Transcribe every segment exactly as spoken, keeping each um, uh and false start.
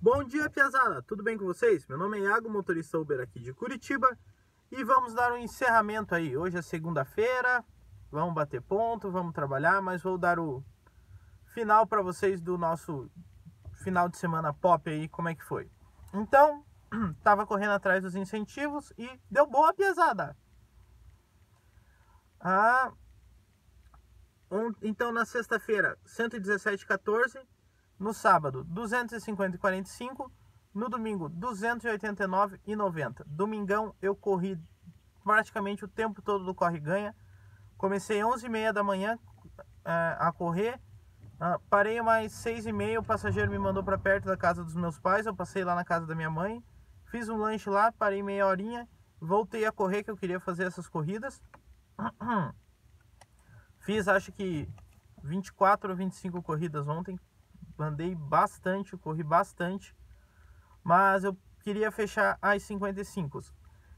Bom dia, Piazada! Tudo bem com vocês? Meu nome é Iago, motorista Uber aqui de Curitiba, e vamos dar um encerramento aí. Hoje é segunda-feira, vamos bater ponto, vamos trabalhar, mas vou dar o final para vocês do nosso final de semana pop aí, como é que foi. Então, tava correndo atrás dos incentivos e deu boa, Piazada! Ah, um, então, na sexta-feira, cento e dezessete reais e quatorze centavos. No sábado, duzentos e cinquenta reais e quarenta e cinco centavos. No domingo, duzentos e oitenta e nove reais e noventa centavos. Domingão, eu corri praticamente o tempo todo do Corre Ganha. Comecei onze e meia da manhã é, a correr. Ah, parei mais seis e meia. O passageiro me mandou para perto da casa dos meus pais. Eu passei lá na casa da minha mãe. Fiz um lanche lá, parei meia horinha. Voltei a correr, que eu queria fazer essas corridas. Fiz, acho que vinte e quatro ou vinte e cinco corridas ontem. Andei bastante, corri bastante, mas eu queria fechar as cinquenta e cinco.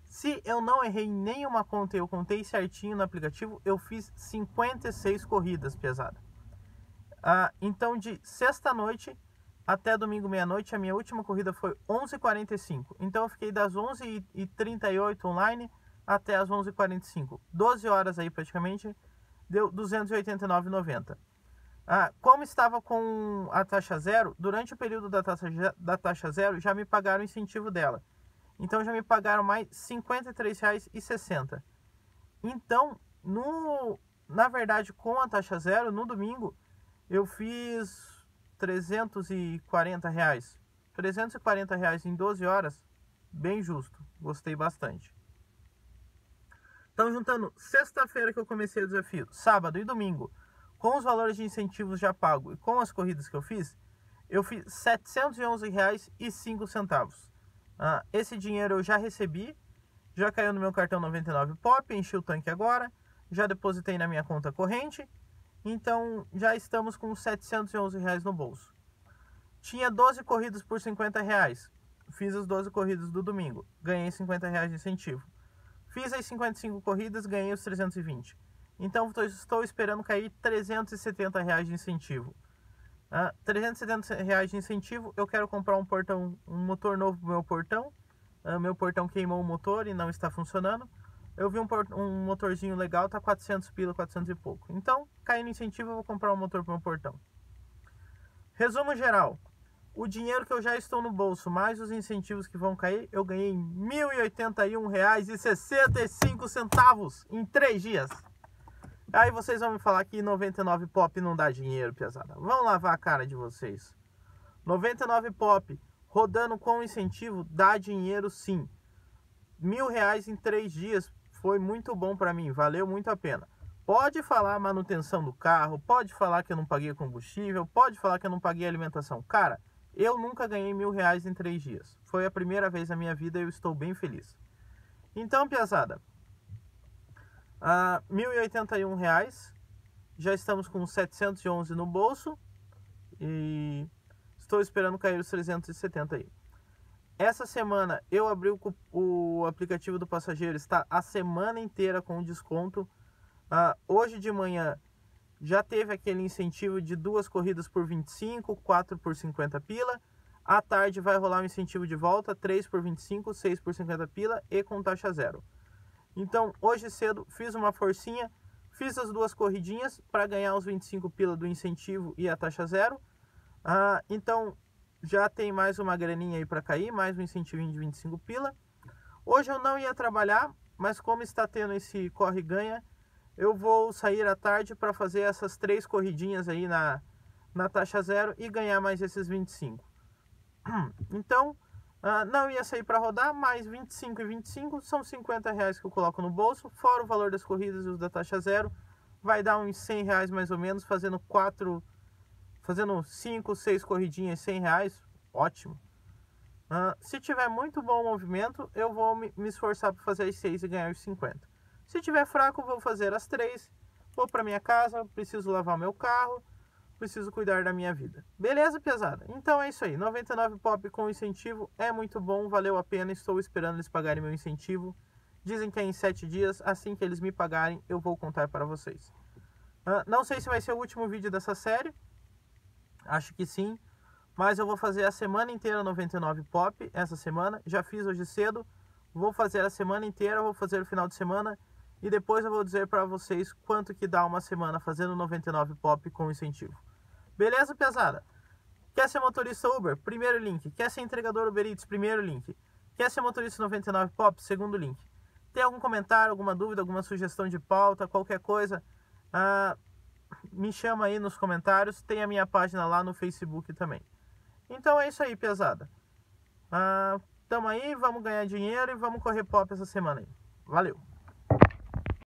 Se eu não errei nenhuma conta, eu contei certinho no aplicativo, eu fiz cinquenta e seis corridas, pesada. Ah, então, de sexta-noite até domingo meia-noite, a minha última corrida foi onze e quarenta e cinco. Então, eu fiquei das onze e trinta e oito online até as onze e quarenta e cinco. doze horas aí, praticamente, deu duzentos e oitenta e nove reais e noventa centavos. Ah, como estava com a taxa zero, durante o período da taxa, da taxa zero, já me pagaram o incentivo dela. Então, já me pagaram mais cinquenta e três reais e sessenta centavos. Então, no, na verdade, com a taxa zero, no domingo, eu fiz trezentos e quarenta reais. trezentos e quarenta reais em doze horas, bem justo. Gostei bastante. Então, juntando sexta-feira que eu comecei o desafio, sábado e domingo, com os valores de incentivos já pago e com as corridas que eu fiz, eu fiz setecentos e onze reais e cinco centavos. Ah, esse dinheiro eu já recebi, já caiu no meu cartão noventa e nove Pop, enchi o tanque agora, já depositei na minha conta corrente, então já estamos com setecentos e onze reais no bolso. Tinha doze corridas por cinquenta reais, fiz as doze corridas do domingo, ganhei cinquenta reais de incentivo. Fiz as cinquenta e cinco corridas, ganhei os trezentos e vinte. Então, estou esperando cair trezentos e setenta reais de incentivo. Ah, trezentos e setenta reais de incentivo, eu quero comprar um portão, um motor novo para o meu portão. Ah, meu portão queimou o motor e não está funcionando. Eu vi um, um motorzinho legal, está quatrocentos pila, quatrocentos e pouco. Então, caindo no incentivo, eu vou comprar um motor para o meu portão. Resumo geral. O dinheiro que eu já estou no bolso, mais os incentivos que vão cair, eu ganhei mil e oitenta e um reais e sessenta e cinco centavos em três dias. Aí vocês vão me falar que noventa e nove Pop não dá dinheiro, pesada. Vão lavar a cara de vocês. noventa e nove Pop rodando com incentivo dá dinheiro sim. Mil reais em três dias foi muito bom para mim, valeu muito a pena. Pode falar manutenção do carro, pode falar que eu não paguei combustível, pode falar que eu não paguei alimentação. Cara, eu nunca ganhei mil reais em três dias. Foi a primeira vez na minha vida e eu estou bem feliz. Então, pesada, Uh, mil e oitenta e um reais, já estamos com setecentos e onze no bolso e estou esperando cair os trezentos e setenta aí. Essa semana eu abri o, o aplicativo do passageiro, está a semana inteira com desconto. Uh, hoje de manhã já teve aquele incentivo de duas corridas por vinte e cinco, quatro por cinquenta pila. À tarde vai rolar um incentivo de volta, três por vinte e cinco, seis por cinquenta pila e com taxa zero. Então, hoje cedo, fiz uma forcinha, fiz as duas corridinhas para ganhar os vinte e cinco pila do incentivo e a taxa zero. Ah, então, já tem mais uma graninha aí para cair, mais um incentivinho de vinte e cinco pila. Hoje eu não ia trabalhar, mas como está tendo esse corre-ganha, eu vou sair à tarde para fazer essas três corridinhas aí na, na taxa zero e ganhar mais esses vinte e cinco. Então... Uh, não ia sair para rodar, mas vinte e cinco e vinte e cinco são cinquenta reais que eu coloco no bolso, fora o valor das corridas e os da taxa zero, vai dar uns cem reais mais ou menos, fazendo quatro, fazendo cinco, seis corridinhas, cem reais, ótimo. Uh, se tiver muito bom o movimento, eu vou me, me esforçar para fazer as seis e ganhar os cinquenta. Se tiver fraco, vou fazer as três, vou para minha casa, preciso lavar meu carro, preciso cuidar da minha vida. Beleza, pesada? Então é isso aí. noventa e nove Pop com incentivo é muito bom, valeu a pena. Estou esperando eles pagarem meu incentivo. Dizem que é em sete dias. Assim que eles me pagarem, eu vou contar para vocês. Uh, não sei se vai ser o último vídeo dessa série. Acho que sim. mas eu vou fazer a semana inteira noventa e nove Pop essa semana, já fiz hoje cedo, vou fazer a semana inteira, vou fazer o final de semana e depois eu vou dizer para vocês quanto que dá uma semana fazendo noventa e nove Pop com incentivo. Beleza, pesada? Quer ser motorista Uber? Primeiro link. Quer ser entregador Uber Eats? Primeiro link. Quer ser motorista noventa e nove Pop? Segundo link. Tem algum comentário, alguma dúvida, alguma sugestão de pauta, qualquer coisa, ah, me chama aí nos comentários. Tem a minha página lá no Facebook também. Então é isso aí, pesada. Ah, tamo aí, vamos ganhar dinheiro e vamos correr pop essa semana aí. Valeu!